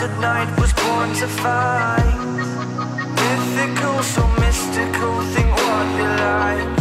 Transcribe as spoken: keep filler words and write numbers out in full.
tonight was born to fight. Mythical, so mystical, think what you like.